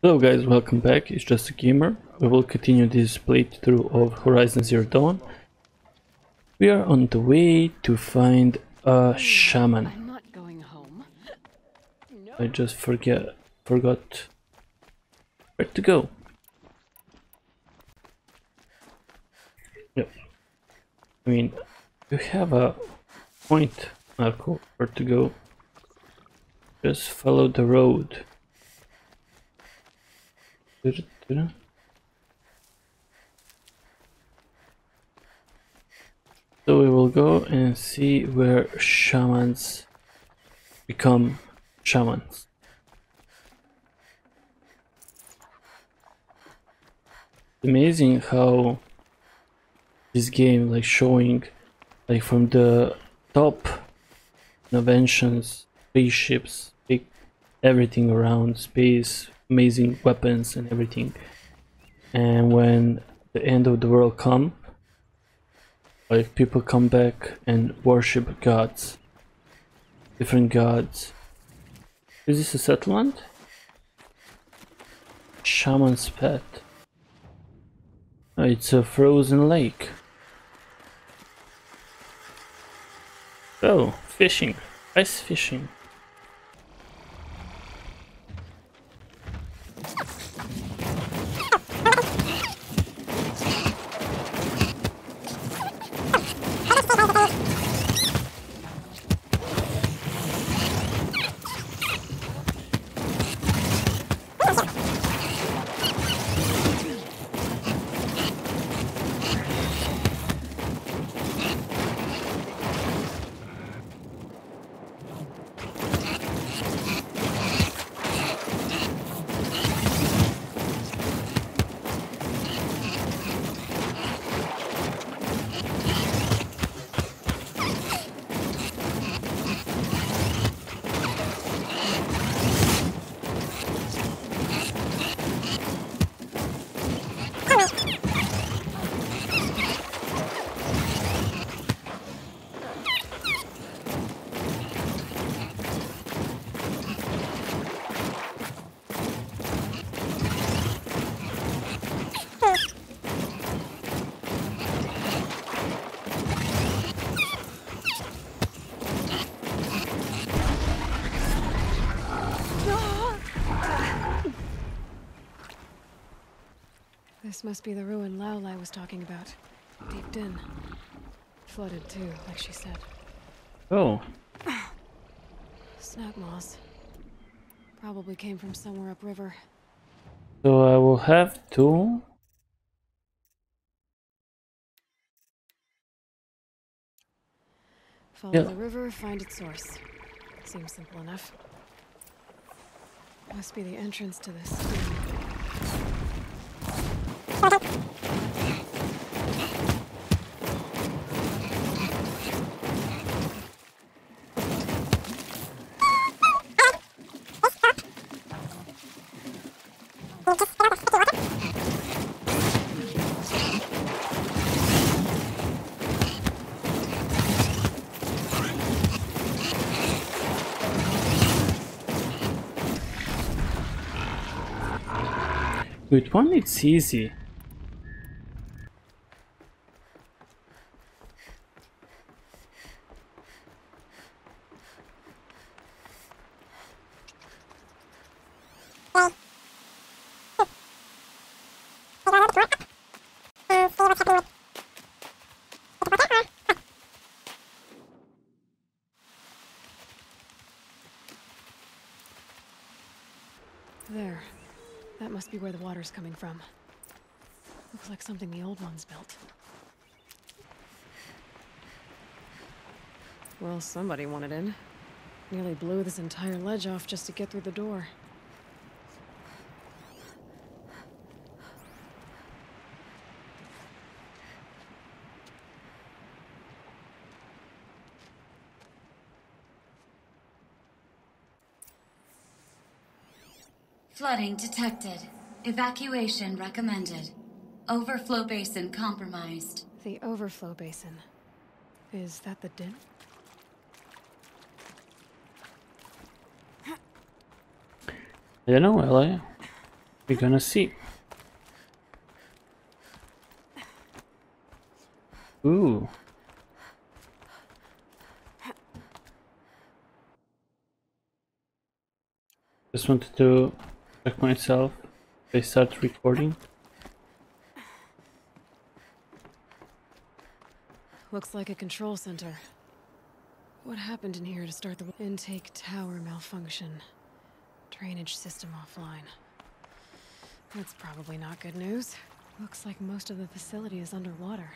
Hello guys, welcome back, it's Just a Gamer. We will continue this playthrough of Horizon Zero Dawn. We are on the way to find a shaman. I'm not going home. No. I just forgot where to go. Yep. I mean, you have a point, Marco, where to go. Just follow the road. So we will go and see where shamans become shamans. It's amazing how this game like showing like from the top inventions, spaceships, big everything around space, amazing weapons and everything, and when the end of the world come, like people come back and worship gods, different gods. Is this a settlement? Shaman's Pet. Oh, it's a frozen lake. Oh, fishing, ice fishing. This must be the ruin Laolai was talking about. Deep den. Flooded too, like she said. Oh. Snapmaws. Probably came from somewhere upriver. So I will have to... Follow the river, find its source. Seems simple enough. Must be the entrance to this thing. With one it's easy. There. That must be where the water's coming from. Looks like something the old ones built. Well, somebody wanted in. Nearly blew this entire ledge off just to get through the door. Flooding detected. Evacuation recommended. Overflow basin compromised. The overflow basin. Is that the den? You know, Aloy. We're gonna see. Ooh. Just wanted to check myself. They start recording. Looks like a control center. What happened in here to start the intake tower malfunction? Drainage system offline. That's probably not good news. Looks like most of the facility is underwater.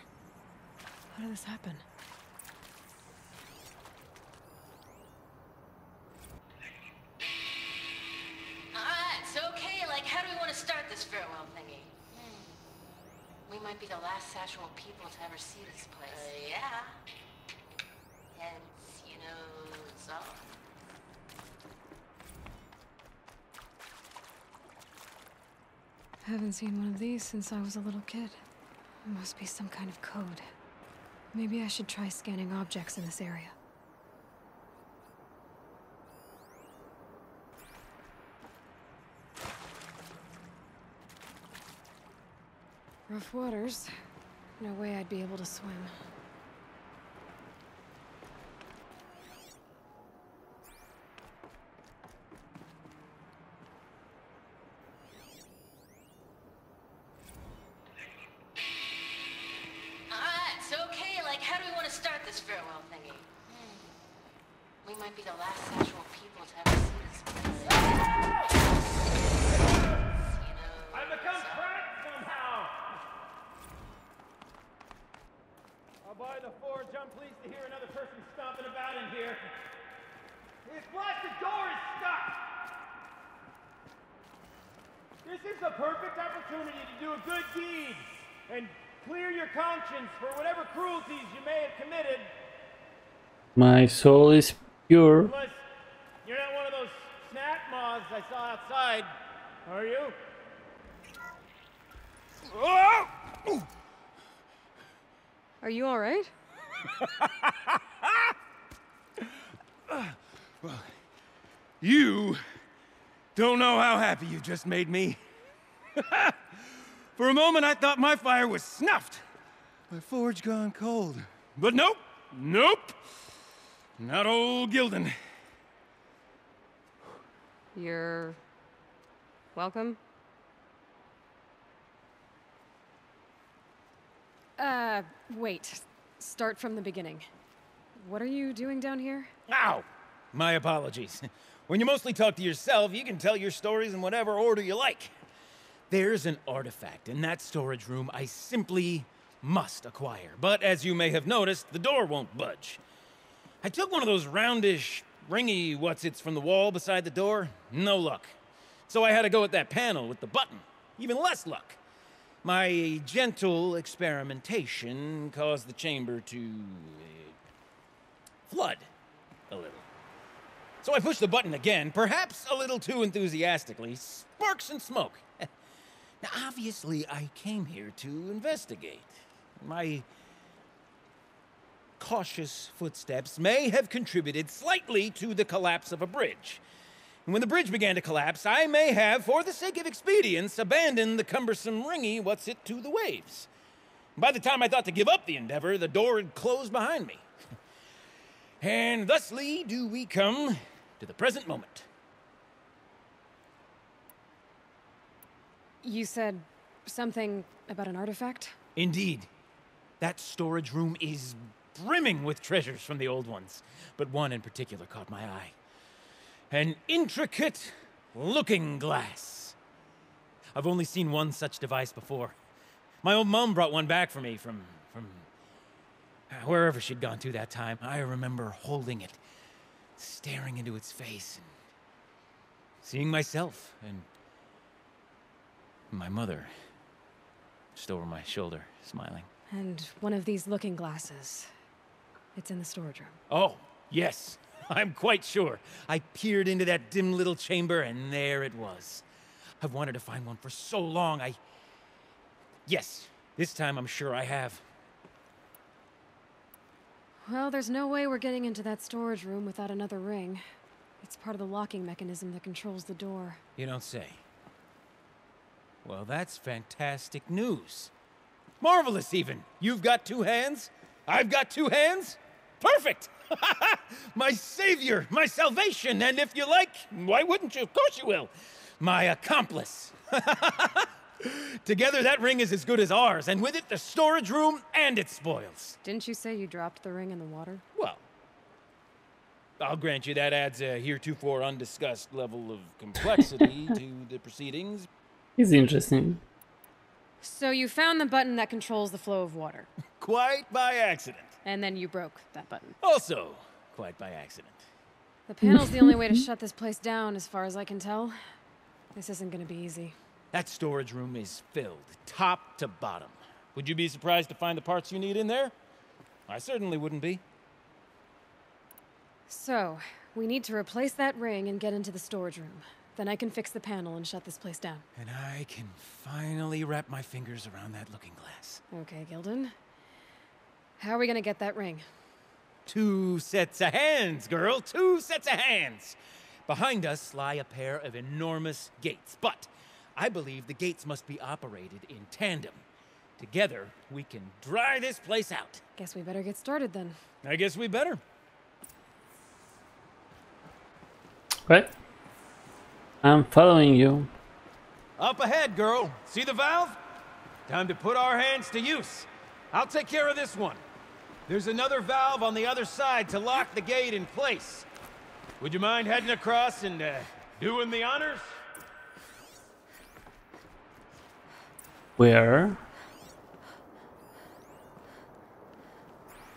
How did this happen? Alright, so okay, like how do we want to start this farewell thingy? We might be the last actual people to ever see this place. Yeah. Hence, you know, so. Haven't seen one of these since I was a little kid. It must be some kind of code. Maybe I should try scanning objects in this area. Rough waters. No way I'd be able to swim. For whatever cruelties you may have committed. My soul is pure. Unless you're not one of those Snapmaws I saw outside, are you? Oh! Are you all right? Well, you don't know how happy you just made me. For a moment, I thought my fire was snuffed. My forge gone cold. But nope! Nope! Not old Gildun. You're welcome. Wait. Start from the beginning. What are you doing down here? Ow! My apologies. When you mostly talk to yourself, you can tell your stories in whatever order you like. There's an artifact in that storage room I simply must acquire, but as you may have noticed, the door won't budge. I took one of those roundish, ringy what's-its from the wall beside the door. No luck. So I had to go at that panel with the button. Even less luck. My gentle experimentation caused the chamber to flood a little. So I pushed the button again, perhaps a little too enthusiastically. Sparks and smoke. Now, obviously, I came here to investigate. My cautious footsteps may have contributed slightly to the collapse of a bridge. And when the bridge began to collapse, I may have, for the sake of expedience, abandoned the cumbersome ringy what's-it to the waves. By the time I thought to give up the endeavor, the door had closed behind me. And thusly do we come to the present moment. You said something about an artifact? Indeed. That storage room is brimming with treasures from the old ones, but one in particular caught my eye. An intricate looking glass. I've only seen one such device before. My old mom brought one back for me from wherever she'd gone to that time. I remember holding it, staring into its face, and seeing myself, and my mother, just over my shoulder, smiling. And one of these looking glasses. It's in the storage room. Oh, yes. I'm quite sure. I peered into that dim little chamber, and there it was. I've wanted to find one for so long, Yes, this time I'm sure I have. Well, there's no way we're getting into that storage room without another ring. It's part of the locking mechanism that controls the door. You don't say. Well, that's fantastic news. Marvelous, even. You've got two hands. I've got two hands. Perfect! My savior, my salvation, and if you like, why wouldn't you? Of course you will. My accomplice. Together, that ring is as good as ours, and with it, the storage room and its spoils. Didn't you say you dropped the ring in the water? Well, I'll grant you that adds a heretofore undiscussed level of complexity to the proceedings. It's interesting. So you found the button that controls the flow of water. Quite by accident. And then you broke that button. Also, quite by accident. The panel's the only way to shut this place down, as far as I can tell. This isn't going to be easy. That storage room is filled, top to bottom. Would you be surprised to find the parts you need in there? I certainly wouldn't be. So, we need to replace that ring and get into the storage room. Then I can fix the panel and shut this place down. And I can finally wrap my fingers around that looking glass. Okay, Gildun. How are we gonna get that ring? Two sets of hands, girl! Two sets of hands! Behind us lie a pair of enormous gates, but I believe the gates must be operated in tandem. Together, we can dry this place out. Guess we better get started then. I guess we better. What? I'm following you. Up ahead, girl. See the valve? Time to put our hands to use. I'll take care of this one. There's another valve on the other side to lock the gate in place. Would you mind heading across and doing the honors? Where?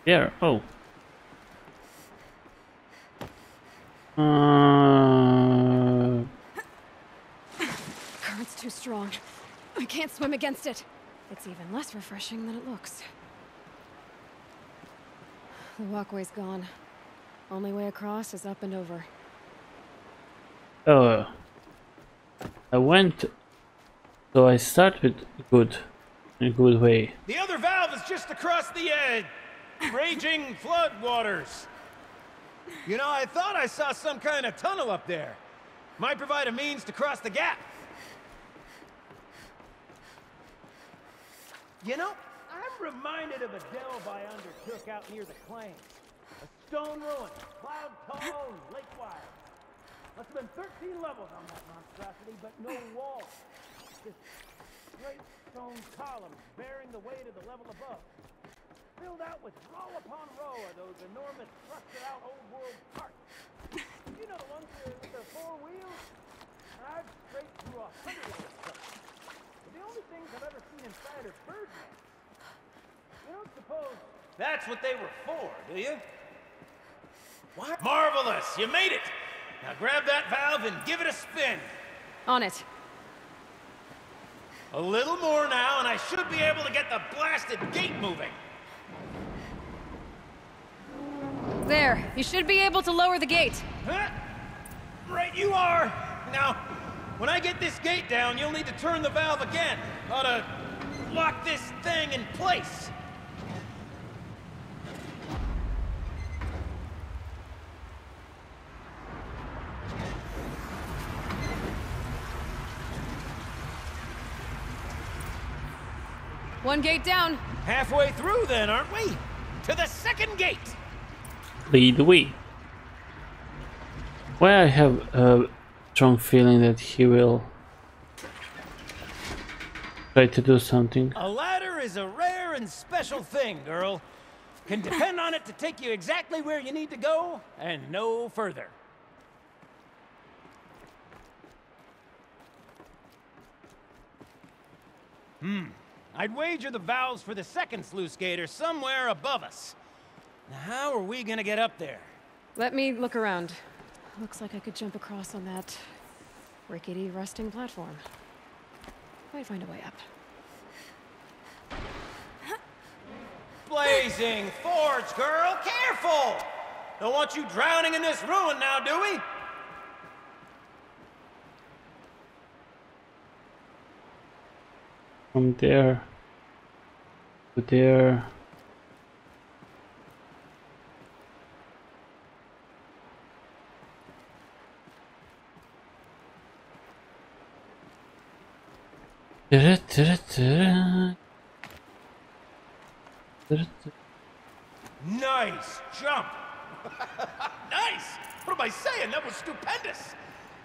There. Oh. Too strong. I can't swim against it. It's even less refreshing than it looks. The walkway's gone. Only way across is up and over. Oh. I went... So I start with good. A good way. The other valve is just across the raging floodwaters. You know, I thought I saw some kind of tunnel up there. Might provide a means to cross the gap. You know, I'm reminded of a delve I undertook out near the claims. A stone ruin, cloud tall, and lake wide. Must have been 13 levels on that monstrosity, but no wall. Just straight stone columns bearing the weight of the level above. Filled out with row upon row of those enormous thrusted out old world carts. You know the ones with the four wheels? I've straight through 100 of them. The only things I've ever seen inside are bird nests. You don't suppose that's what they were for, do you? What? Marvelous! You made it! Now grab that valve and give it a spin. On it. A little more now, and I should be able to get the blasted gate moving. There. You should be able to lower the gate. Huh? Right you are! Now... When I get this gate down, you'll need to turn the valve again. Ought to lock this thing in place. One gate down. Halfway through then, aren't we? To the second gate. Lead the way. Well, I have... Strong feeling that he will try to do something. A ladder is a rare and special thing, girl. Can depend on it to take you exactly where you need to go and no further. I'd wager the valves for the second sluice gate are somewhere above us. Now, how are we gonna get up there? Let me look around. Looks like I could jump across on that rickety, rusting platform. Might find a way up. Blazing forge, girl! Careful! Don't want you drowning in this ruin now, do we? From there... to there... Nice jump. Nice. What am I saying? That was stupendous.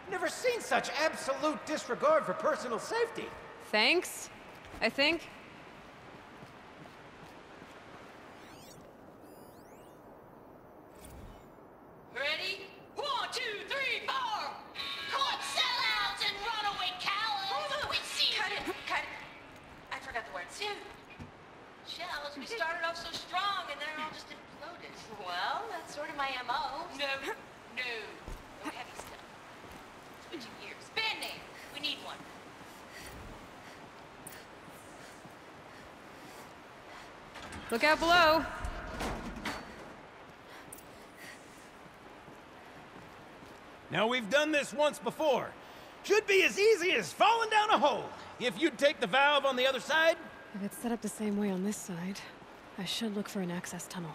Never seen such absolute disregard for personal safety. Thanks, I think. Ready? 1, 2, 3, 4! Caught sellouts and runaway cowards! We see! Cut it. I forgot the words. Shells, we started off so strong and they're all just imploded. Well, that's sort of my M.O. No. No heavy stuff. Switching gears. Band-aid! We need one. Look out below! Now we've done this once before. Should be as easy as falling down a hole. If you'd take the valve on the other side. If it's set up the same way on this side, I should look for an access tunnel.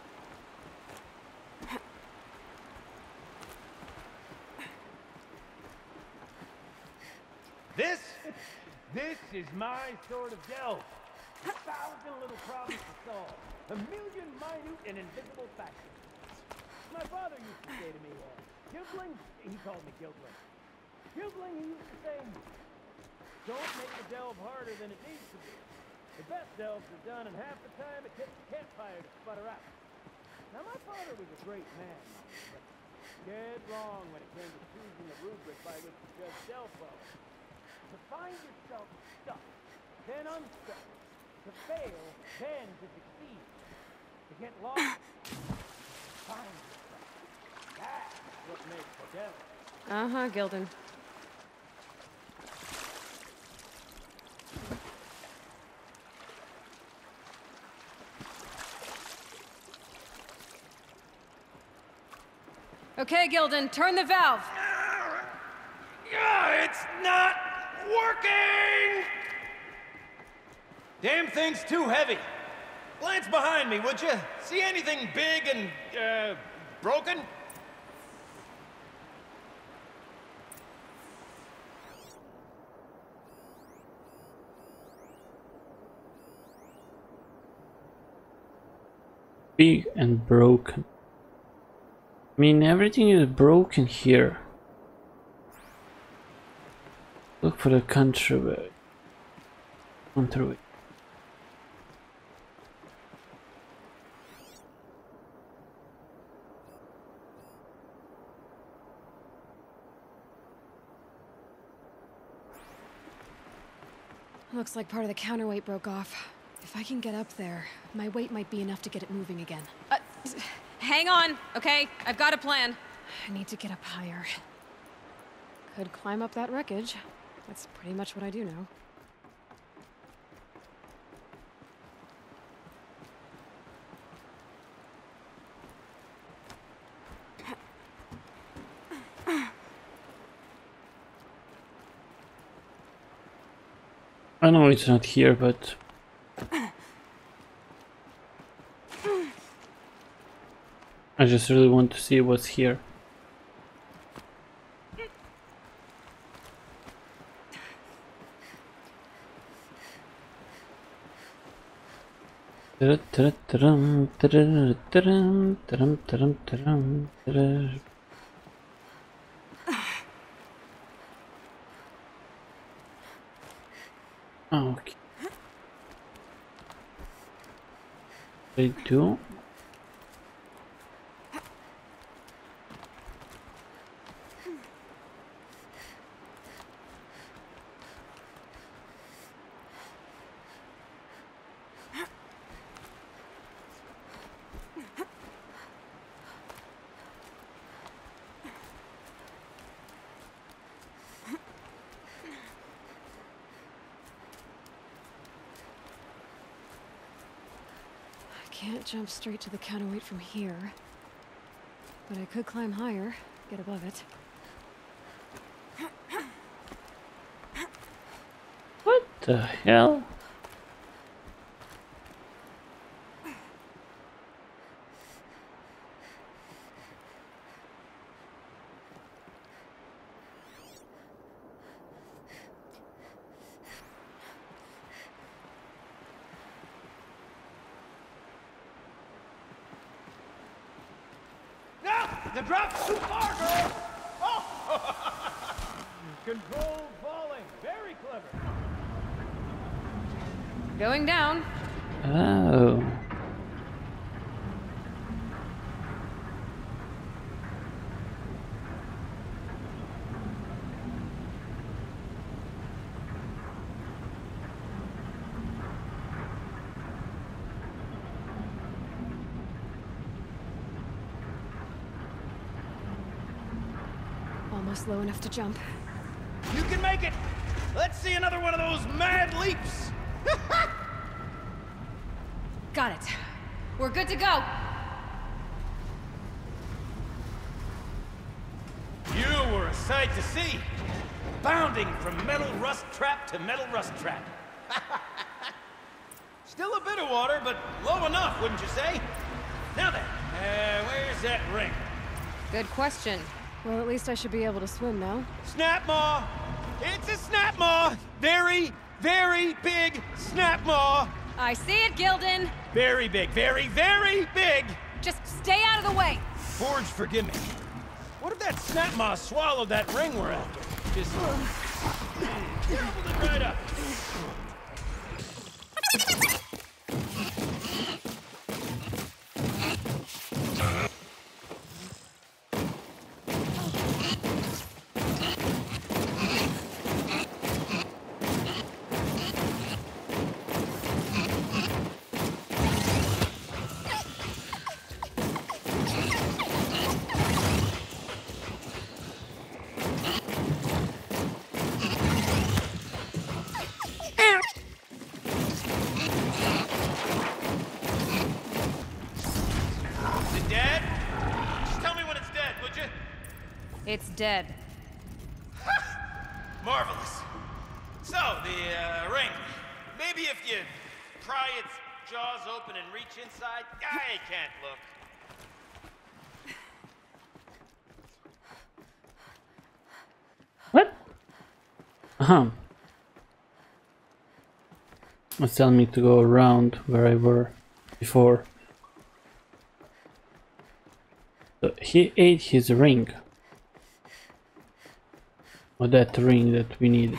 This is my sort of delve. 1,000 little problems to solve. 1,000,000 minute and invisible factors. My father used to say to me, Gildun, he called me Gildun. Gildun, he used to say, don't make the delve harder than it needs to be. The best delves are done, and half the time it takes a campfire to sputter out. Now, my father was a great man, but dead wrong when it came to choosing the rubric by which to judge delve by. To find yourself stuck, then unstuck. To fail, then to succeed. To get lost, find yourself. That's what makes the delve. Uh-huh, Gildun. Okay, Gildun, turn the valve. It's not working! Damn thing's too heavy. Glance behind me, would you? See anything big and, broken? Big and broken. I mean, everything is broken here. Look for the contraband. Come through it. Looks like part of the counterweight broke off. If I can get up there, my weight might be enough to get it moving again. Hang on, okay? I've got a plan. I need to get up higher. Could climb up that wreckage. That's pretty much what I do now. I know it's not here, but... I just really want to see what's here. Okay. They do. Jump straight to the counterweight from here, but I could climb higher, get above it. What the hell? The drop's too far, girl! Oh! Controlled falling. Very clever. Going down. Oh. Low enough to jump. You can make it! Let's see another one of those mad leaps! Got it. We're good to go! You were a sight to see! Bounding from metal rust trap to metal rust trap. Still a bit of water, but low enough, wouldn't you say? Now then, where's that ring? Good question. Well, at least I should be able to swim now. Snapmaw! It's a Snapmaw! Very, very big Snapmaw! I see it, Gildun! Very big, very, very big! Just stay out of the way! Forge, forgive me. What if that Snapmaw swallowed that ring we're after? Just... gobbled it right up! It's dead. Marvelous. So, the ring. Maybe if you pry its jaws open and reach inside, I can't look. What? It's telling me to go around where I were before. So he ate his ring. Oh, that ring that we need.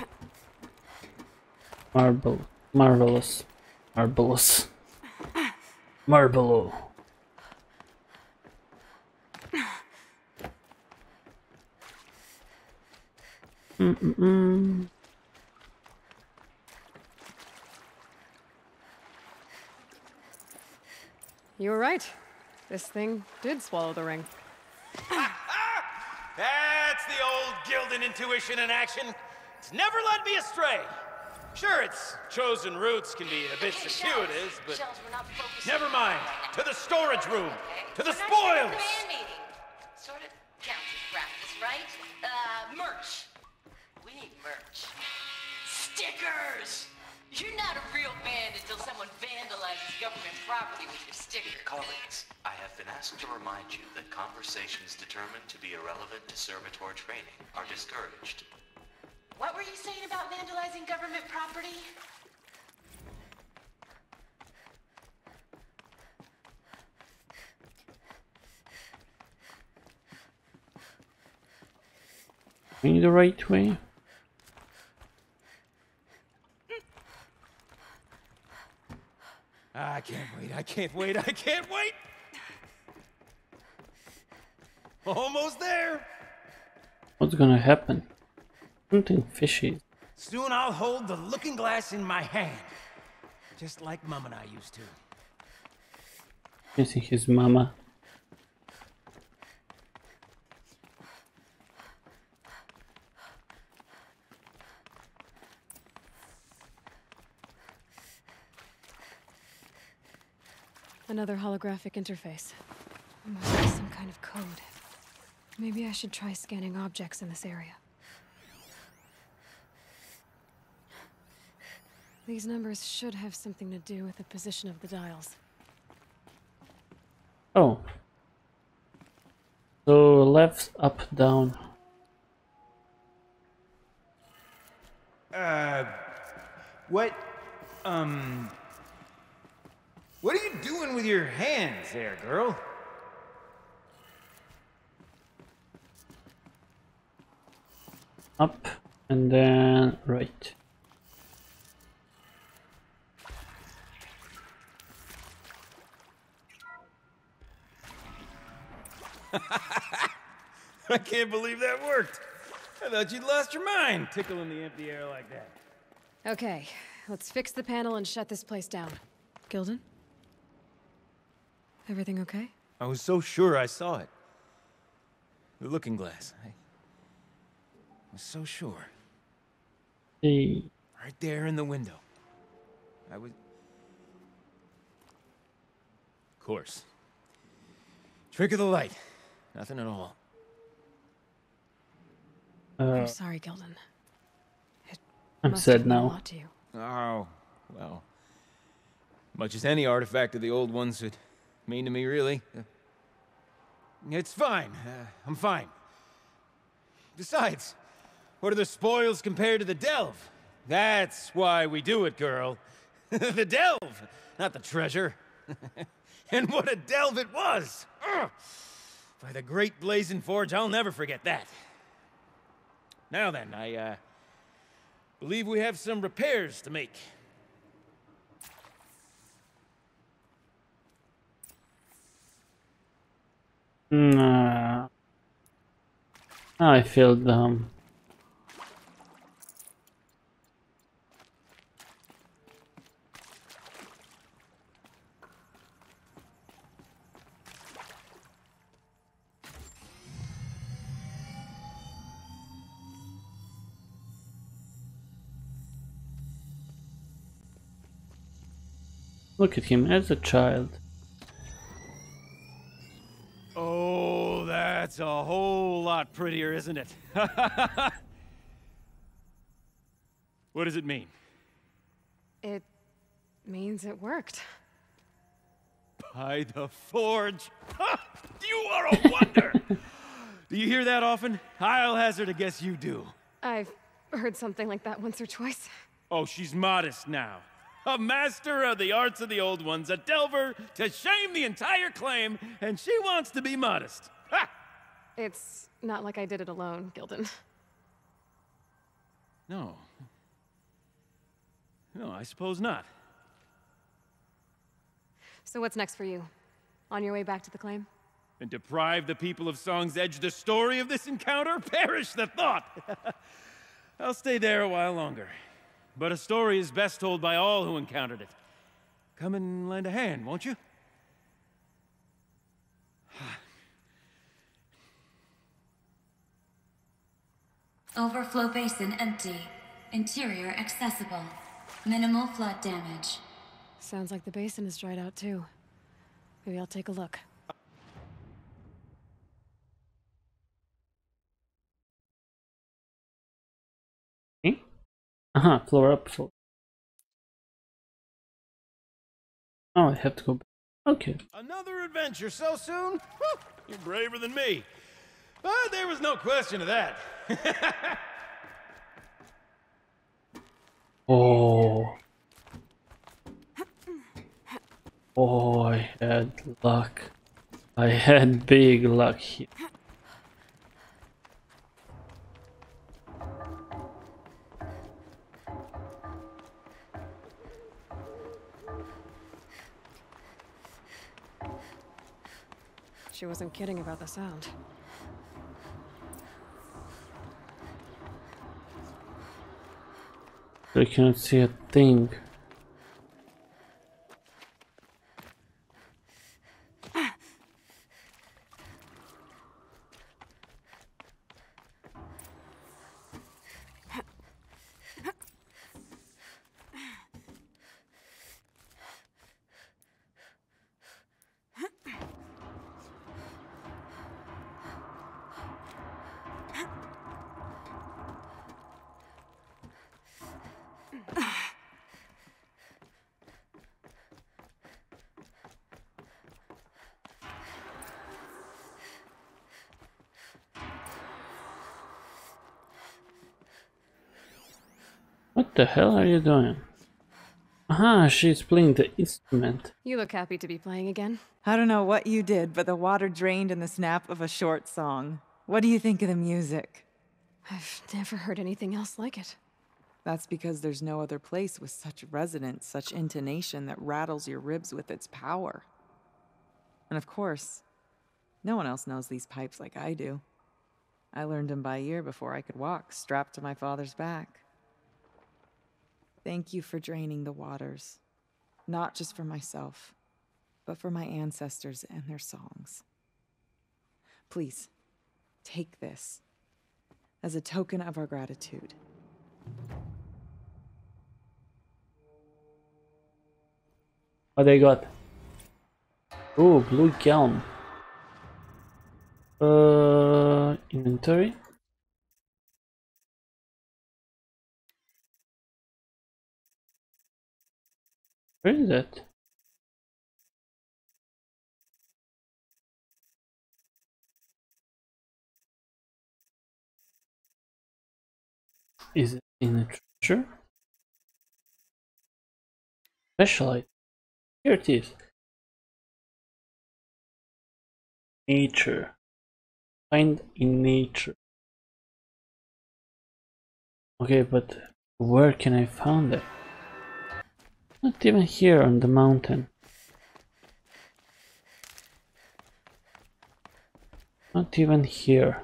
Marvelous. You were right. This thing did swallow the ring. That's the old Gildun intuition in action. It's never led me astray. Sure, its chosen routes can be a bit circuitous, but never mind. To the storage room. To the spoils. Sort of county practice, right? Merch. We need merch. Stickers. You're not a real band until someone vandalizes government property with your sticker. Colleagues, I have been asked to remind you that conversations determined to be irrelevant to servitor training are discouraged. What were you saying about vandalizing government property? In the right way? I can't wait, I can't wait, I can't wait! Almost there! What's gonna happen? Something fishy. Soon I'll hold the looking glass in my hand. Just like Mom and I used to. Missing his mama. Another holographic interface. There must be some kind of code. Maybe I should try scanning objects in this area. These numbers should have something to do with the position of the dials. Oh. So left, up, down. What are you doing with your hands there, girl? up and then right. I can't believe that worked. I thought you'd lost your mind tickling the empty air like that. Okay, let's fix the panel and shut this place down. Gildun? Everything okay? I was so sure I saw it. The looking glass. I was so sure. Hey. Right there in the window. I was... Of course. Trick of the light. Nothing at all. I'm sorry, Gildun. I'm sad now. Oh, well. Much as any artifact of the old ones would mean to me, really. It's fine. I'm fine. Besides, what are the spoils compared to the delve? That's why we do it, girl. The delve, not the treasure. And what a delve it was! Ugh. By the great blazing forge, I'll never forget that. Now then, I believe we have some repairs to make. Nah. I feel dumb. Look at him as a child. Oh, that's a whole lot prettier, isn't it? What does it mean? It means it worked. By the forge! You are a wonder! Do you hear that often? I'll hazard a guess you do. I've heard something like that once or twice. Oh, she's modest now. A master of the arts of the old ones, a delver to shame the entire claim, and she wants to be modest. Ha! It's not like I did it alone, Gildun. No. No, I suppose not. So what's next for you? On your way back to the claim? And deprive the people of Song's Edge the story of this encounter? Perish the thought! I'll stay there a while longer. But a story is best told by all who encountered it. Come and lend a hand, won't you? Overflow basin empty. Interior accessible. Minimal flood damage. Sounds like the basin is dried out too. Maybe I'll take a look. Aha, floor up, floor. Oh, I have to go back. Okay. Another adventure so soon? You're braver than me. But there was no question of that. Oh. Oh, I had luck. I had big luck here. She wasn't kidding about the sound. I can't see a thing. What the hell are you doing? Aha, she's playing the instrument. You look happy to be playing again. I don't know what you did, but the water drained in the snap of a short song. What do you think of the music? I've never heard anything else like it. That's because there's no other place with such resonance, such intonation that rattles your ribs with its power. And of course, no one else knows these pipes like I do. I learned them by ear before I could walk, strapped to my father's back. Thank you for draining the waters, not just for myself, but for my ancestors and their songs. Please, take this as a token of our gratitude. What do you got? Oh, blue gown. Inventory. Where is that? Is it in a treasure? Flashlight. Here it is. Nature. Find in nature. Okay, but where can I find it? Not even here on the mountain. Not even here.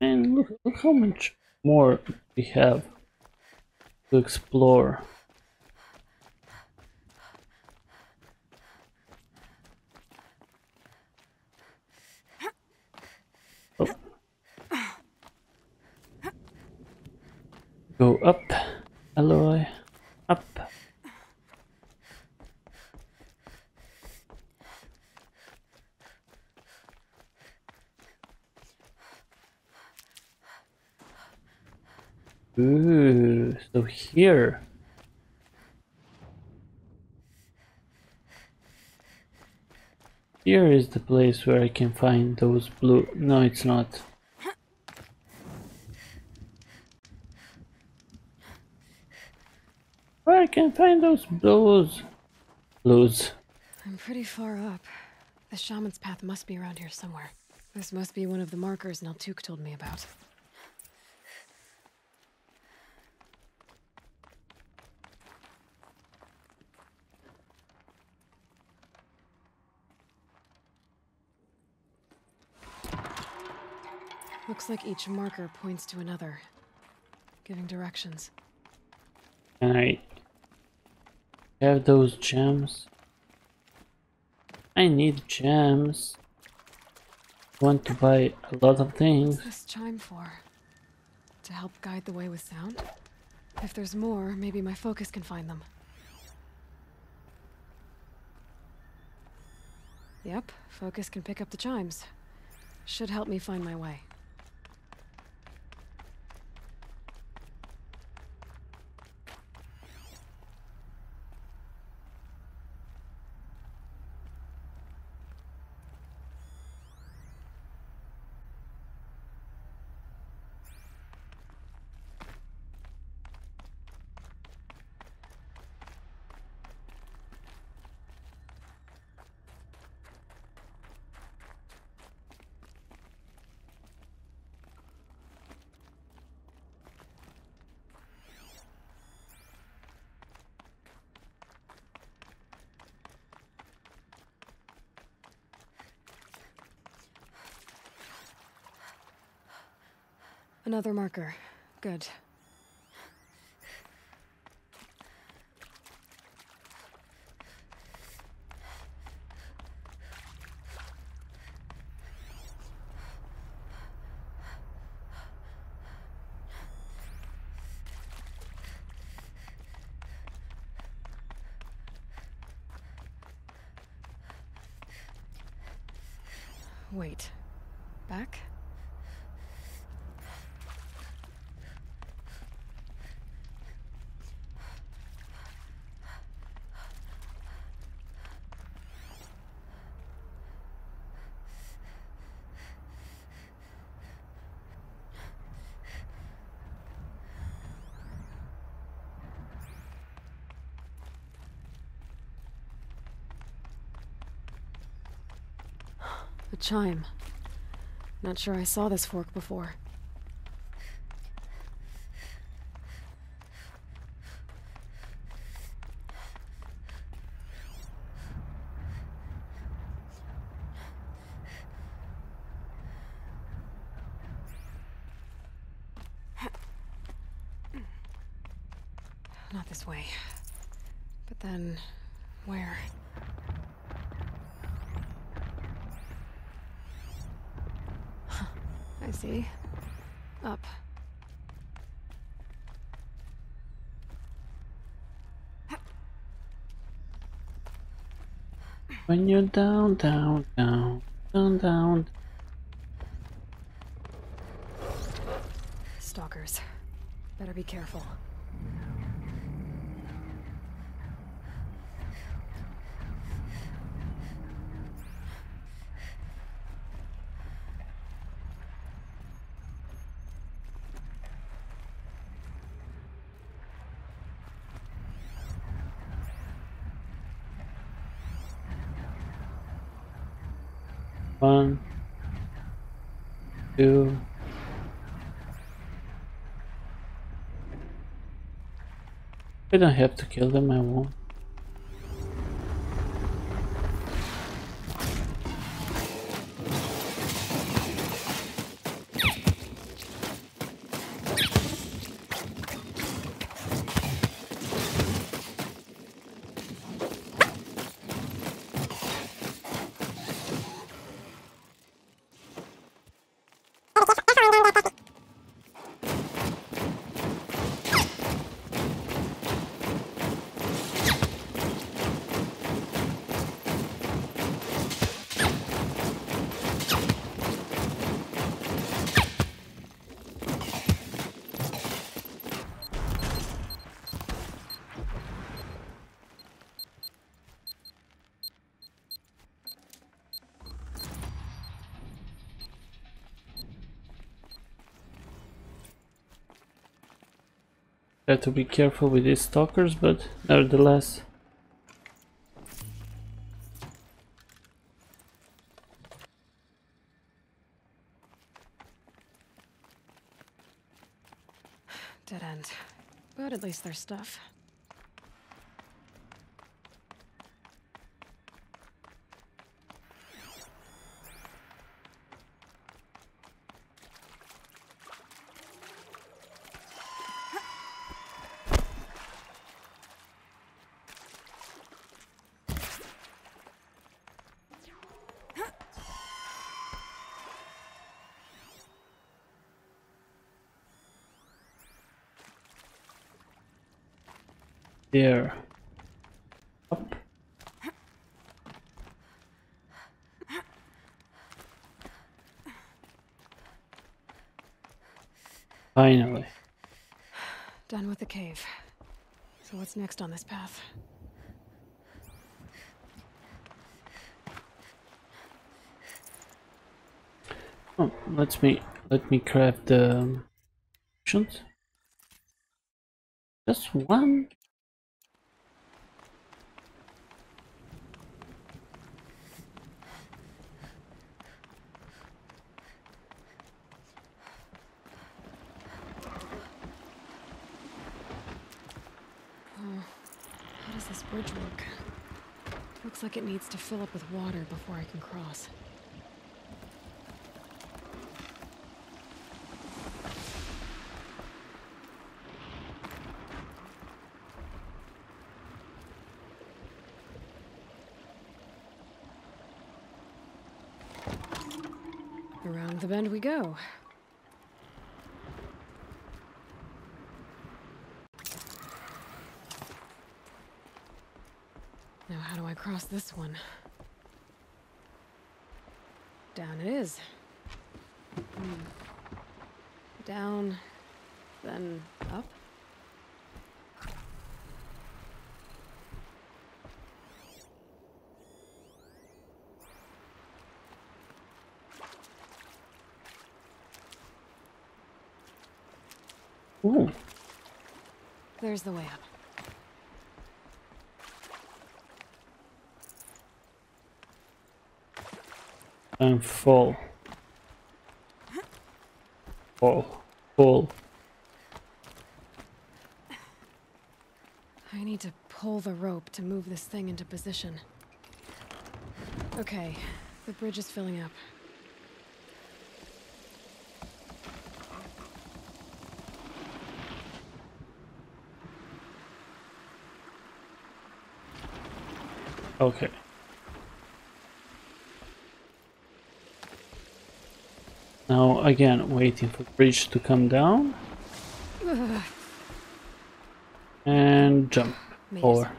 And look how much more we have to explore. Oh. Go up, Aloy. Up. Ooh, so here. Here is the place where I can find those blue... No, it's not. Where I can find those blues. Blues. I'm pretty far up. The shaman's path must be around here somewhere. This must be one of the markers Nil'Tuk told me about. Looks like each marker points to another, giving directions. Can I have those gems? I need gems. I want to buy a lot of things. What's this chime for? To help guide the way with sound? If there's more, maybe my focus can find them. Yep, focus can pick up the chimes. Should help me find my way. Another marker. Good. Wait. Back? A chime. Not sure I saw this fork before. Not this way. But then, where? Huh, I see. Up. When you're down, down, down, down, down. Stalkers. Better be careful. One, two. I don't have to kill them, I won't. To be careful with these stalkers, but nevertheless. Dead end, but at least there's stuff. There. Up. Finally. Done with the cave. So what's next on this path? Oh, let me craft the potions. Just one. Looks like it needs to fill up with water before I can cross. Around the bend we go. Cross this one. Down it is. Down, then up. Ooh. There's the way up. and fall. Fall. Fall. I need to pull the rope to move this thing into position. Okay, the bridge is filling up. Okay. Now again, waiting for the bridge to come down. Ugh. And jump over.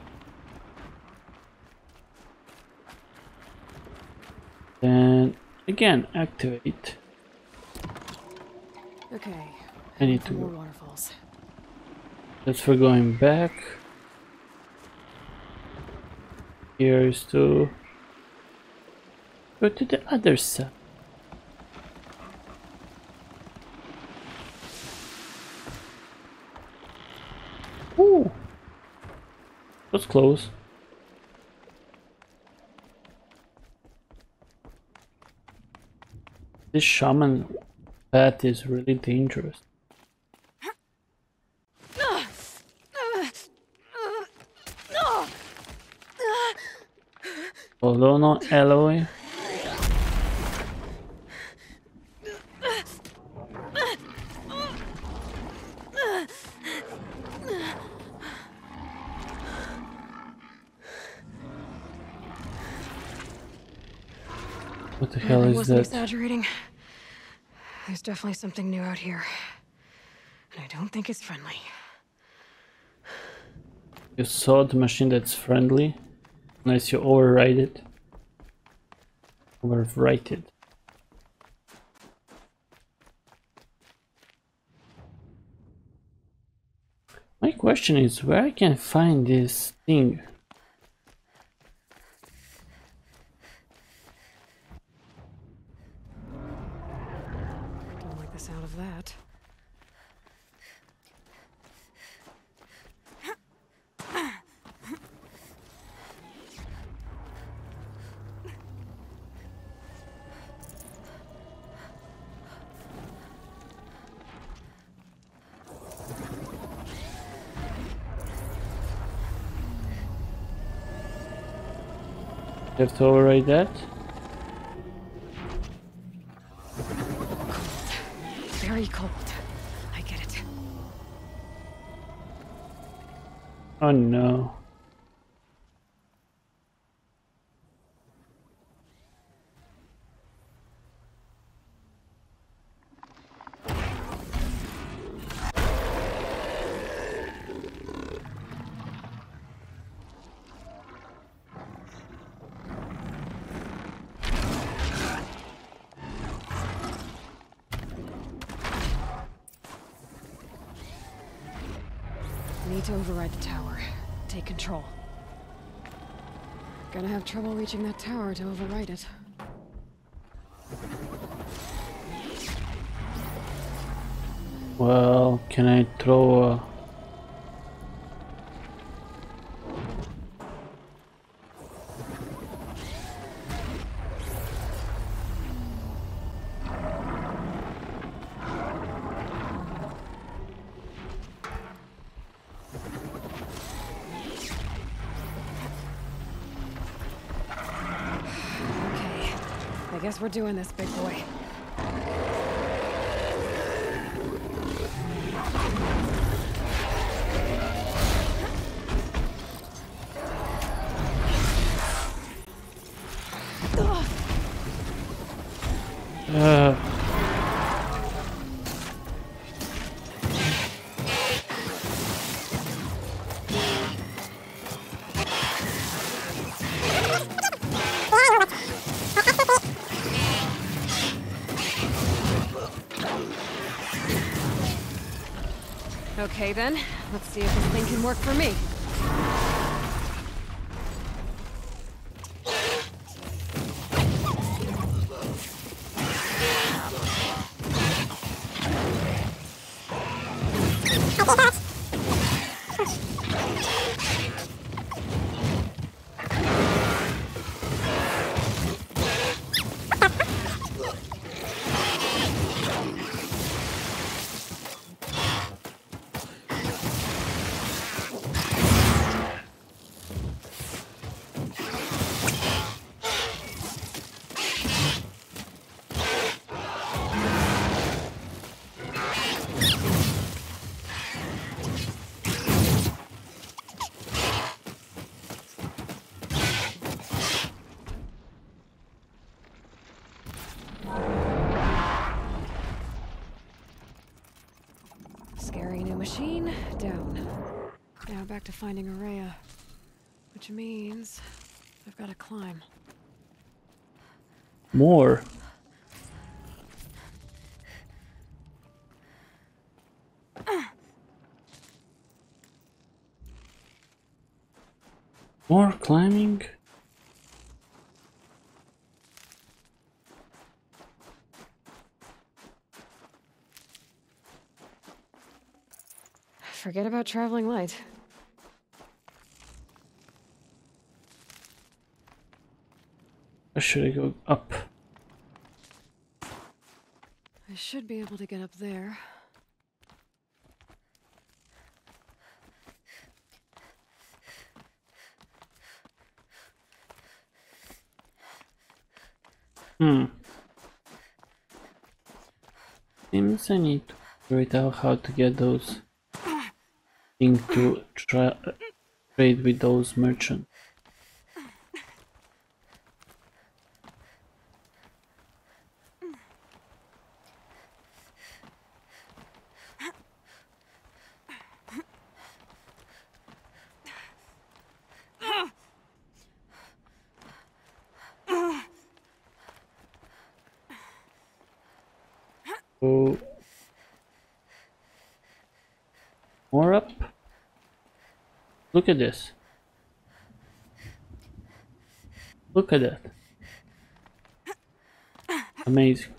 Then again, activate. Okay. I need to go. Waterfalls. That's for going back. Here is to go to the other side. Ooh, that's close. This shaman path is really dangerous. Although not Aloy. What the hell is that? Exaggerating. There's definitely something new out here, and I don't think it's friendly. You saw the machine that's friendly. Unless you override it. Overwrite it. My question is where I can find this thing. I don't like the sound of that. Have to override that. Cold. Very cold. I get it. Oh no. Gonna have trouble reaching that tower to override it. Well, can I throw a... We're doing this, big boy. Okay then, let's see if this thing can work for me. machine down. Now back to finding Ourea, which means I've got to climb. More. More climbing. Forget about traveling light. Where should I go up? I should be able to get up there. Seems I need to figure it out how to get those things to trade with those merchants. More up. Look at this. Look at that. Amazing.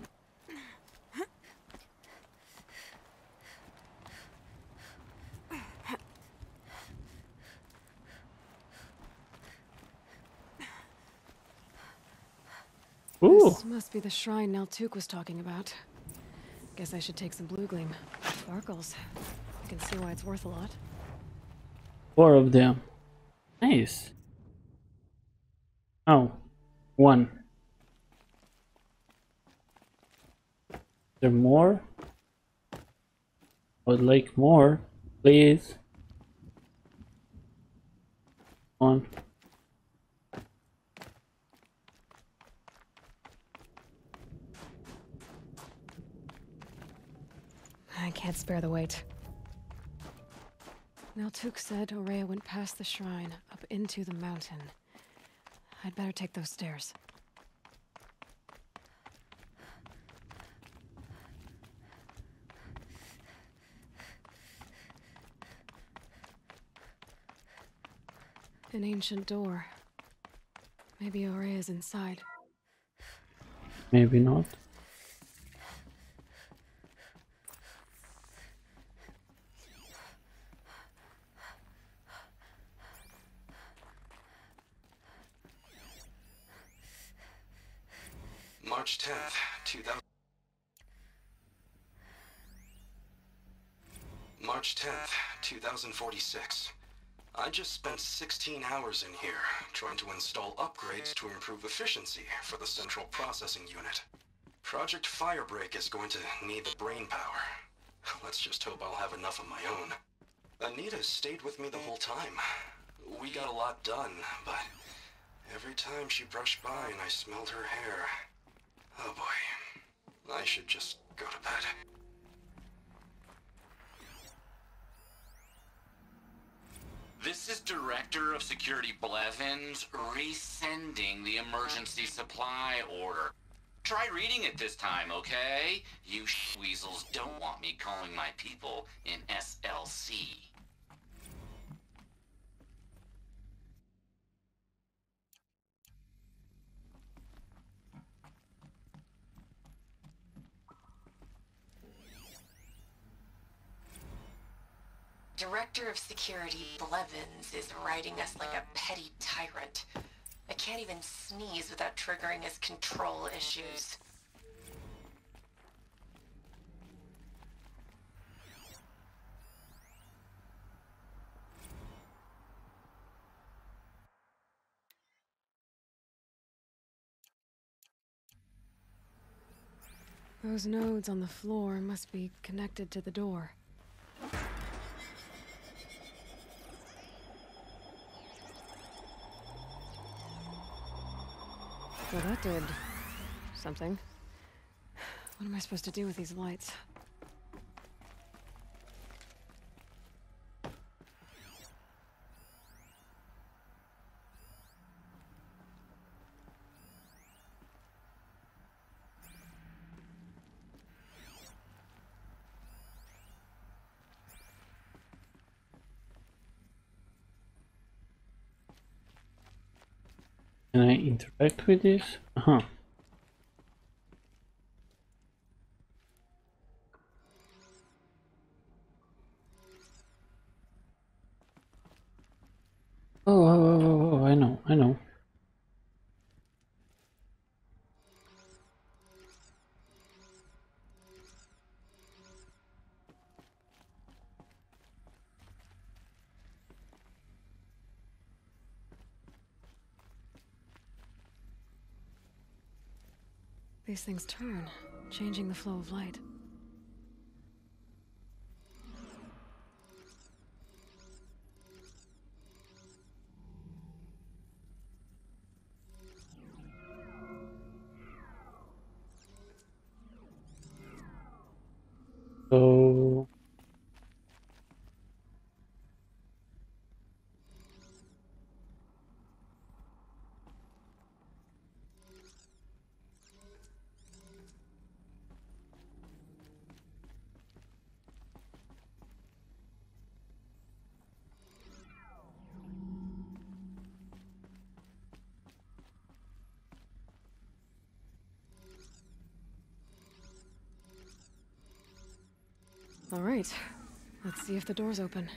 Ooh. This must be the shrine Nil'Tuk was talking about. Guess I should take some blue gleam. Sparkles. You can see why it's worth a lot. 4 of them. Nice. Oh, 1. Is there more? I would like more, please. 1. I can't spare the weight. Nil'Tuk said Ourea went past the shrine, up into the mountain. I'd better take those stairs. An ancient door. Maybe Ourea's inside. Maybe not. March 10th, 2000. March 10th, 2046. I just spent 16 hours in here trying to install upgrades to improve efficiency for the central processing unit. Project Firebreak is going to need the brain power. Let's just hope I'll have enough of my own. Anita stayed with me the whole time. We got a lot done, but every time she brushed by and I smelled her hair. Oh boy, I should just go to bed. This is Director of Security Blevins resending the emergency supply order. Try reading it this time, okay? You weasels don't want me calling my people in SLC. Director of Security Blevins is riding us like a petty tyrant. I can't even sneeze without triggering his control issues. Those nodes on the floor must be connected to the door. Well, that did something. What am I supposed to do with these lights? Can I interact with this? Uh-huh. Oh, I know. These things turn, changing the flow of light. So... all right, let's see if the door's open.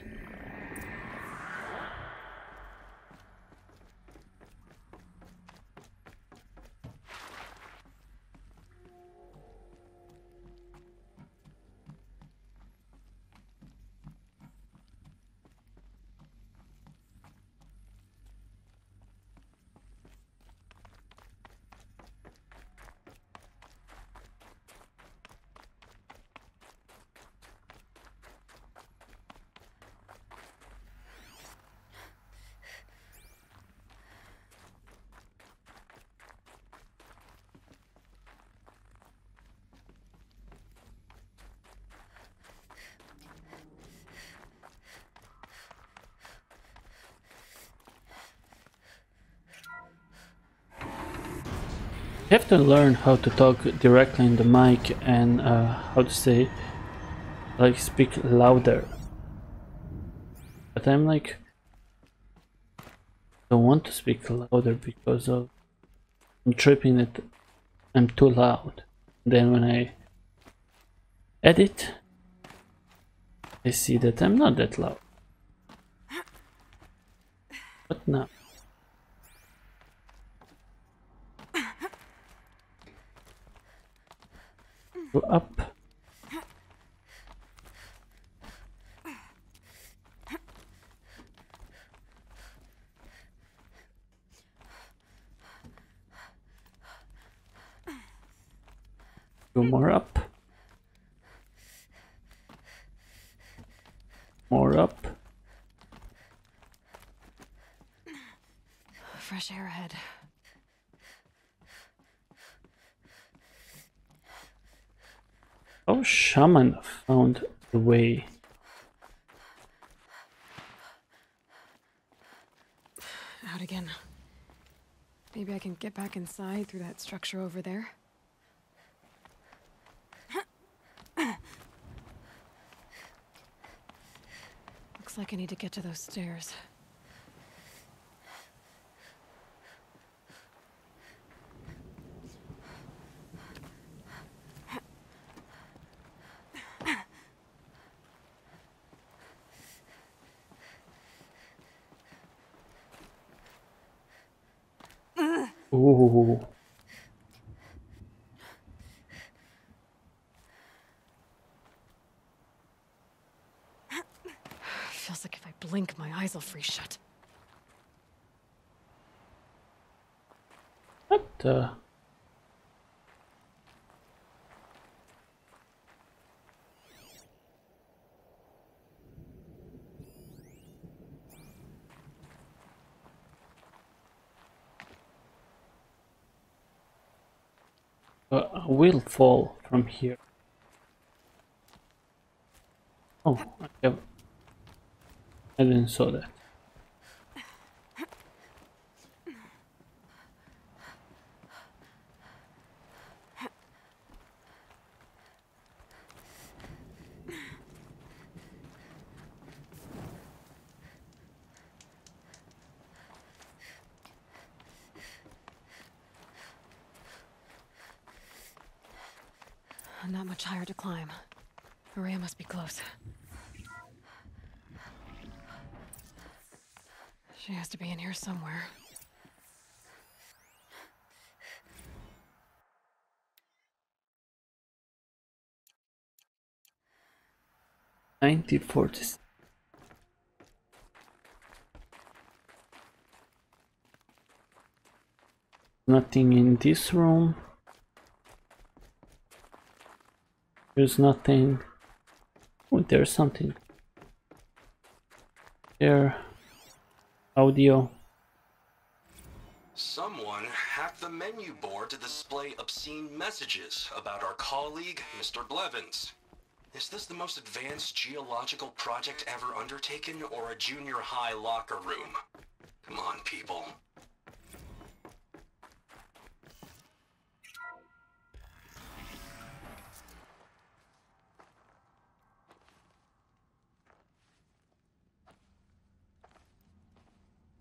You have to learn how to talk directly in the mic and how to say, like, speak louder. But I'm like, don't want to speak louder because of I'm tripping that I'm too loud. Then when I edit, I see that I'm not that loud. But now. Up. Go more up. More up. Fresh air ahead. Oh, shaman found the way. Out again. Maybe I can get back inside through that structure over there. Looks like I need to get to those stairs. Ooh. Feels like if I blink, my eyes will freeze shut. What the? Will fall from here. Oh, I didn't saw that. Not much higher to climb. Ourea must be close. She has to be in here somewhere. $19.40. Nothing in this room. There's nothing. Oh, there's something. There. Audio. Someone hacked the menu board to display obscene messages about our colleague, Mr. Blevins. Is this the most advanced geological project ever undertaken, or a junior high locker room? Come on, people.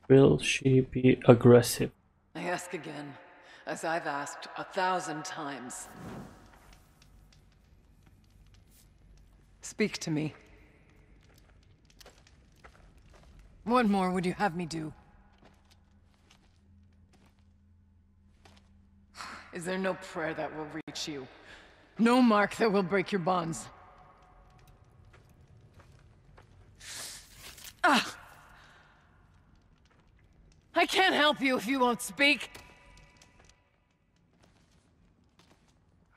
Will she be aggressive? I ask again, as I've asked 1,000 times. Speak to me. What more would you have me do? Is there no prayer that will reach you? No mark that will break your bonds? Ah! I can't help you if you won't speak.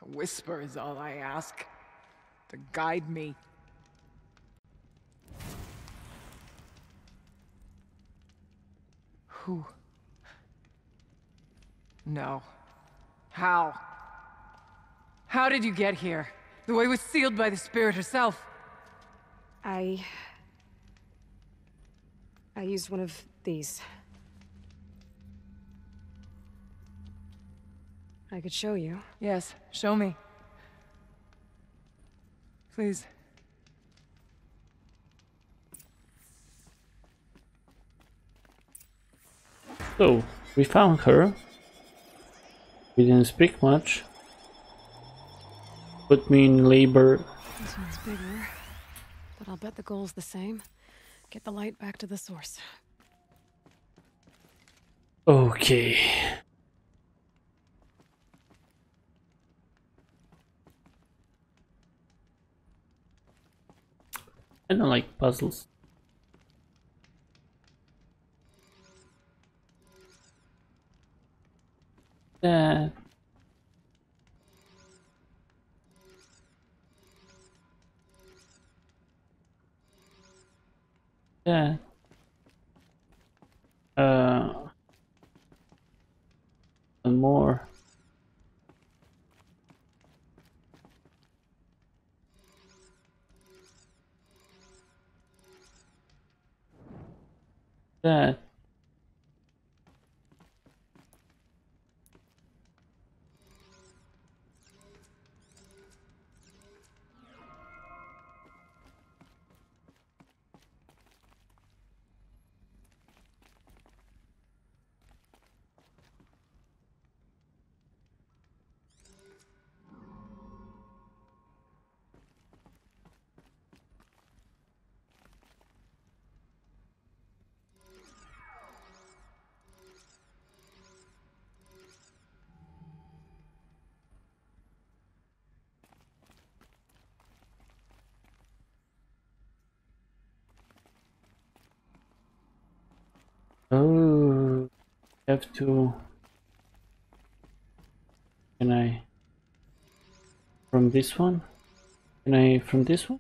A whisper is all I ask, to guide me. Who? No. How? How did you get here? The way was sealed by the spirit herself. I used one of these. I could show you. Yes, show me. Please. So, we found her. We didn't speak much. Put me in labor. This one's bigger, but I'll bet the goal's the same. Get the light back to the source. Okay. I don't like puzzles. That. That. And more. That. Oh, have to. Can I? From this one? Can I? From this one?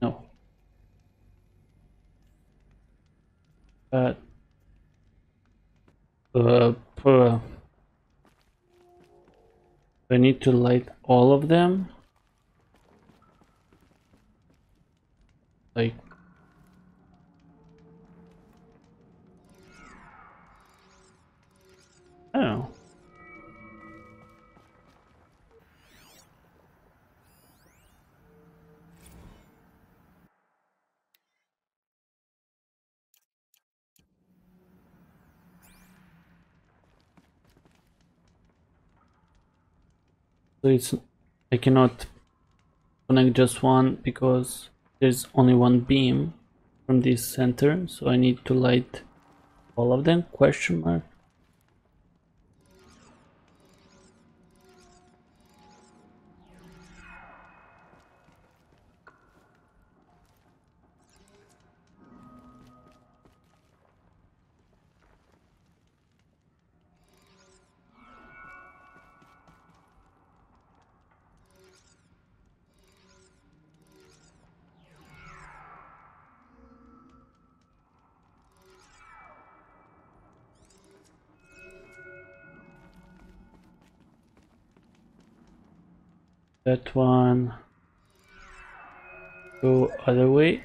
No. But. I need to light all of them. Like. Oh. So it's, I cannot connect just one because there's only one beam from this center, so I need to light all of them, question mark. That one go other way,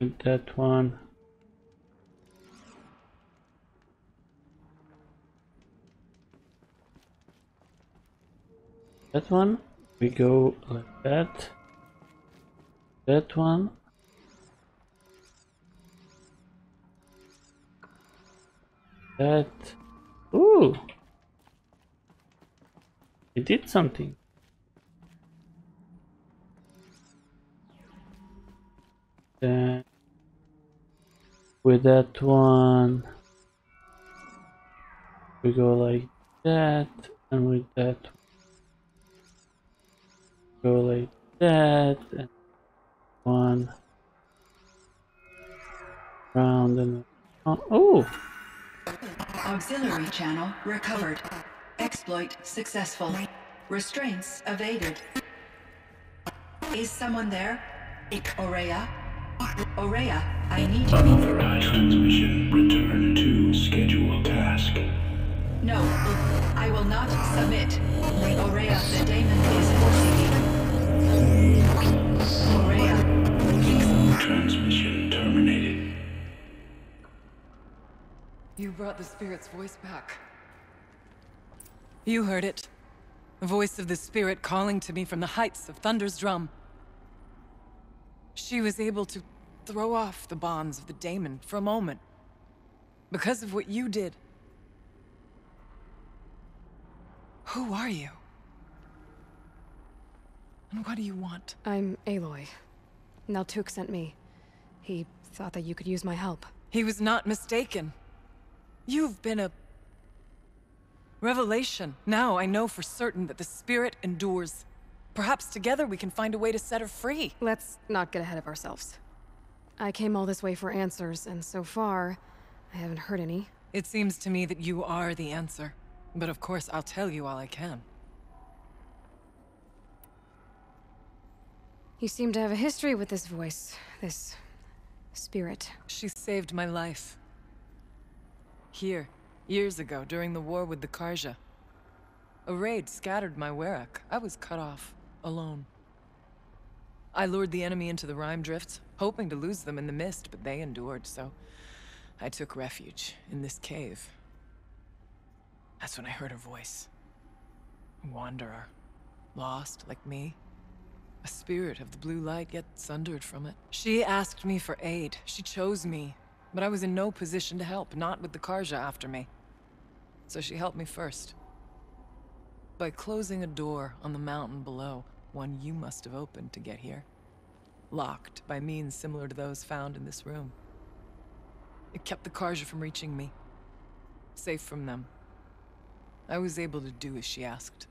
and that one we go like that, that one. That ooh, I did something. Then with that one we go like that, and with that one, go like that, and one round and round. Oh, auxiliary channel recovered. Exploit successful. Restraints evaded. Is someone there? Ourea? Ourea, I need you. Unauthorized transmission. Return to scheduled task. No, I will not submit. Ourea, the daemon is proceeding. Ourea. Transmission terminated. You brought the spirit's voice back. You heard it. The voice of the spirit calling to me from the heights of Thunder's Drum. She was able to throw off the bonds of the daemon for a moment. Because of what you did. Who are you? And what do you want? I'm Aloy. Nil'Tuk sent me. He thought that you could use my help. He was not mistaken. You've been a revelation. Now I know for certain that the spirit endures. Perhaps together we can find a way to set her free. Let's not get ahead of ourselves. I came all this way for answers, and so far, I haven't heard any. It seems to me that you are the answer. But of course, I'll tell you all I can. You seem to have a history with this voice, this spirit. She saved my life. Here. Years ago, during the war with the Carja, a raid scattered my Werak. I was cut off, alone. I lured the enemy into the Rime Drifts, hoping to lose them in the mist, but they endured, so I took refuge in this cave. That's when I heard her voice. A wanderer, lost like me, a spirit of the blue light, yet sundered from it. She asked me for aid. She chose me, but I was in no position to help, not with the Carja after me. So she helped me first. By closing a door on the mountain below, one you must have opened to get here. Locked by means similar to those found in this room. It kept the Carja from reaching me. Safe from them. I was able to do as she asked.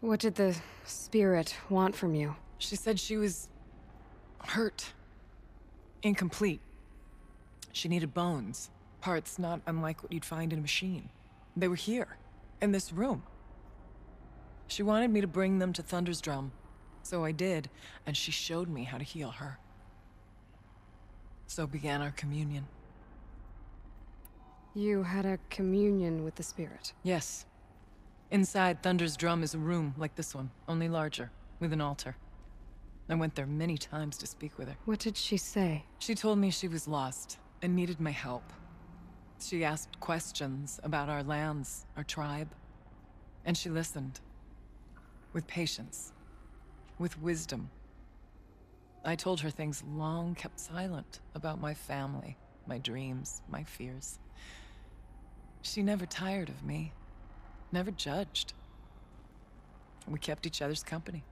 What did the spirit want from you? She said she was hurt. Incomplete. She needed bones. Parts not unlike what you'd find in a machine. They were here, in this room. She wanted me to bring them to Thunder's Drum, so I did, and she showed me how to heal her. So began our communion. You had a communion with the spirit? Yes. Inside Thunder's Drum is a room like this one, only larger, with an altar. I went there many times to speak with her. What did she say? She told me she was lost and needed my help. She asked questions about our lands, our tribe, and she listened. With patience, with wisdom. I told her things long kept silent about my family, my dreams, my fears. She never tired of me, never judged. We kept each other's company.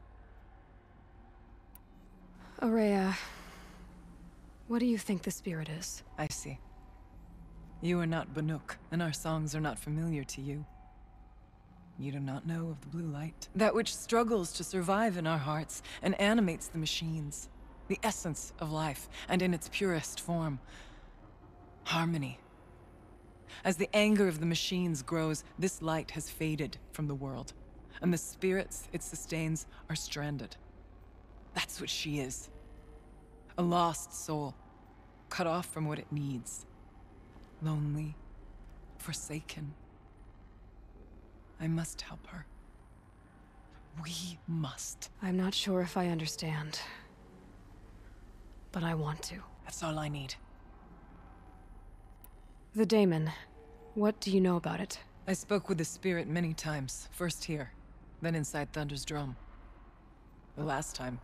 Ourea, what do you think the spirit is? I see. You are not Banuk, and our songs are not familiar to you. You do not know of the blue light, that which struggles to survive in our hearts and animates the machines, the essence of life, and in its purest form, harmony. As the anger of the machines grows, this light has faded from the world, and the spirits it sustains are stranded. That's what she is. A lost soul, cut off from what it needs. Lonely, forsaken. I must help her. We must. I'm not sure if I understand, but I want to. That's all I need. The Daemon, what do you know about it? I spoke with the spirit many times, first here, then inside Thunder's Drum. The last time,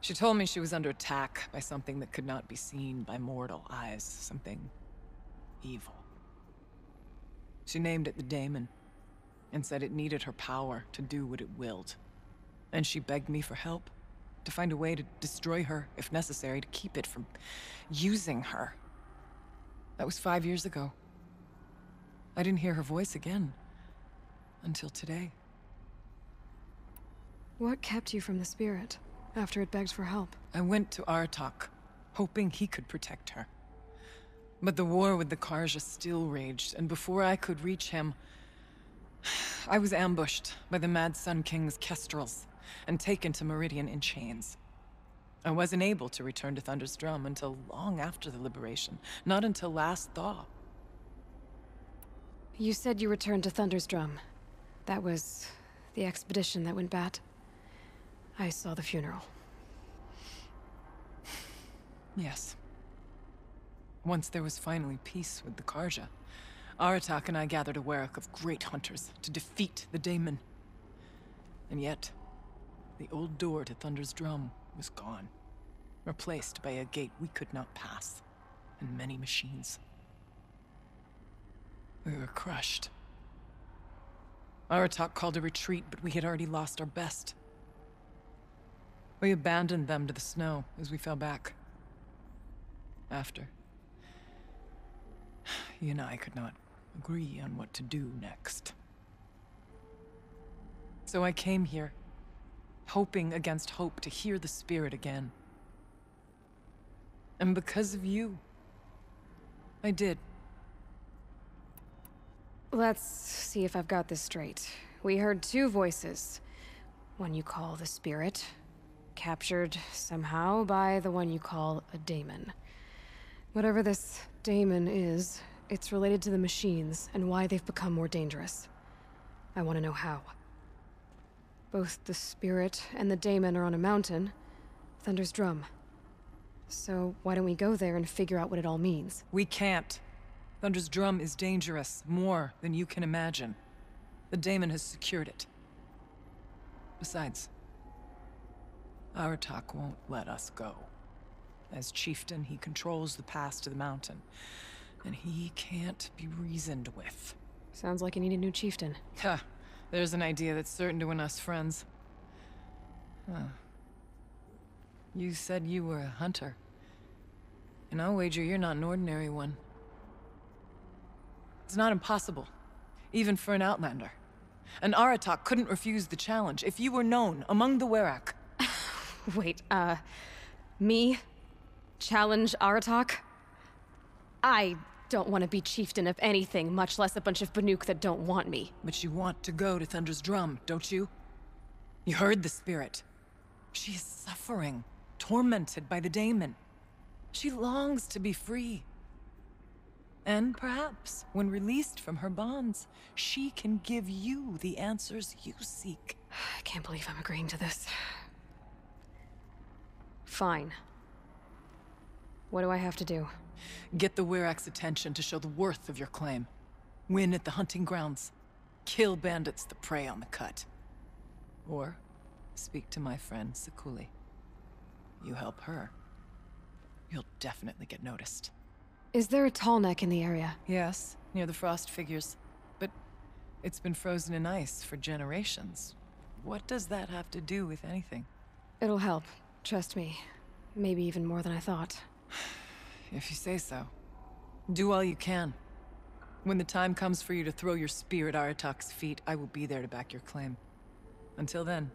she told me she was under attack by something that could not be seen by mortal eyes, something evil. She named it the Daemon, and said it needed her power to do what it willed. And she begged me for help, to find a way to destroy her, if necessary, to keep it from using her. That was 5 years ago. I didn't hear her voice again, until today. What kept you from the spirit, after it begged for help? I went to Aratak, hoping he could protect her. But the war with the Carja still raged, and before I could reach him, I was ambushed by the Mad Sun King's kestrels, and taken to Meridian in chains. I wasn't able to return to Thunder's Drum until long after the liberation, not until last thaw. You said you returned to Thunder's Drum. That was the expedition that went bad. I saw the funeral. Yes. Once there was finally peace with the Carja, Aratak and I gathered a Werak of great hunters to defeat the Daemon. And yet, the old door to Thunder's Drum was gone, replaced by a gate we could not pass, and many machines. We were crushed. Aratak called a retreat, but we had already lost our best. We abandoned them to the snow as we fell back. After, he and I could not agree on what to do next. So I came here, hoping against hope to hear the spirit again. And because of you, I did. Let's see if I've got this straight. We heard two voices. One you call the spirit, captured somehow by the one you call a Daemon. Whatever this Daemon is, it's related to the machines and why they've become more dangerous. I want to know how. Both the spirit and the Daemon are on a mountain, Thunder's Drum. So why don't we go there and figure out what it all means? We can't. Thunder's Drum is dangerous, more than you can imagine. The Daemon has secured it. Besides, Aratak won't let us go. As chieftain, he controls the pass to the mountain, and he can't be reasoned with. Sounds like you need a new chieftain. Huh. There's an idea that's certain to win us friends. Huh. You said you were a hunter. And I'll wager you're not an ordinary one. It's not impossible, even for an outlander. An Aratak couldn't refuse the challenge if you were known among the Werak. Wait, me? Challenge Aratak? I don't want to be chieftain of anything, much less a bunch of Banuk that don't want me. But you want to go to Thunder's Drum, don't you? You heard the spirit. She is suffering, tormented by the Daemon. She longs to be free. And perhaps, when released from her bonds, she can give you the answers you seek. I can't believe I'm agreeing to this. Fine. What do I have to do? Get the Werak's attention to show the worth of your claim. Win at the hunting grounds. Kill bandits that prey on the cut. Or speak to my friend Sekuli. You help her, you'll definitely get noticed. Is there a Tallneck in the area? Yes, near the frost figures, but it's been frozen in ice for generations. What does that have to do with anything? It'll help, trust me. Maybe even more than I thought. If you say so. Do all you can. When the time comes for you to throw your spear at Aratak's feet, I will be there to back your claim. Until then,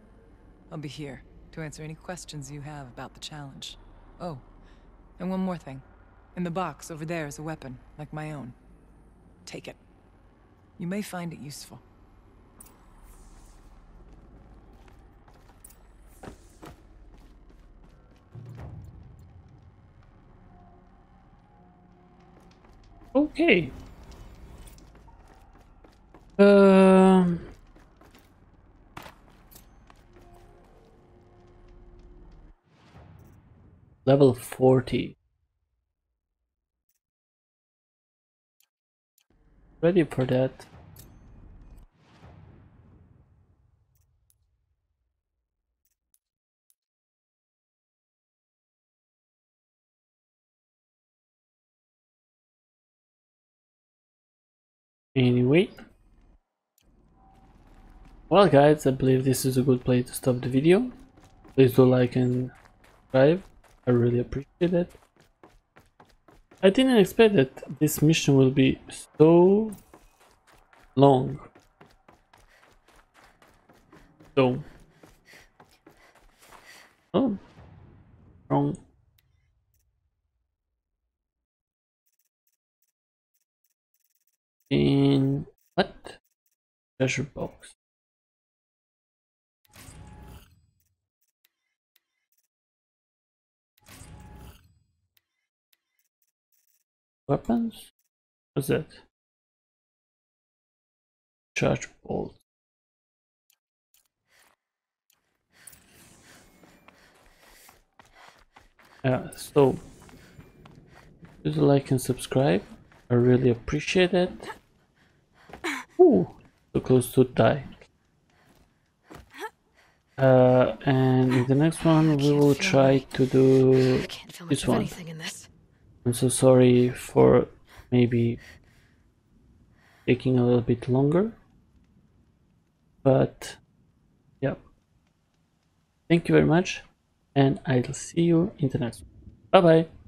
I'll be here to answer any questions you have about the challenge. Oh, and one more thing. In the box over there is a weapon, like my own. Take it. You may find it useful. Okay. Level 40. Ready for that. Anyway. Well guys, I believe this is a good place to stop the video. Please do like and subscribe. I really appreciate it. I didn't expect that this mission will be so long. So... oh, wrong. In what? Treasure box. Weapons? What's that? Charge bolt. Yeah, so please like and subscribe. I really appreciate it. Ooh, so close to die. And in the next one we will try to do this one. I'm so sorry for maybe taking a little bit longer, but yeah, thank you very much and I'll see you in the next one. Bye bye.